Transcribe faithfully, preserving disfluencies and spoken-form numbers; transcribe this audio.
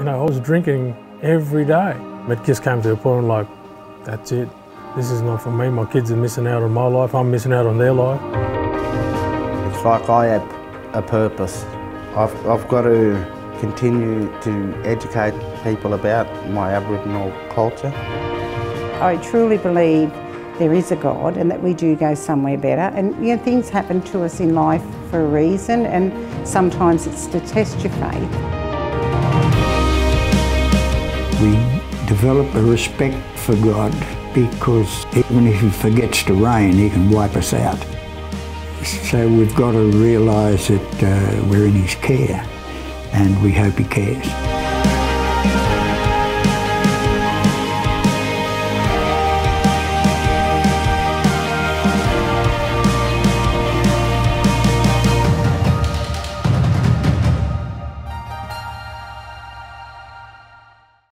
You know, I was drinking every day. But it just came to a point like, that's it. This is not for me. My kids are missing out on my life. I'm missing out on their life. It's like I have a purpose. I've, I've got to continue to educate people about my Aboriginal culture. I truly believe there is a God and that we do go somewhere better, and you know, things happen to us in life for a reason, and sometimes it's to test your faith. We develop a respect for God because even if He forgets to rain, He can wipe us out. So we've got to realise that uh, we're in His care, and we hope He cares.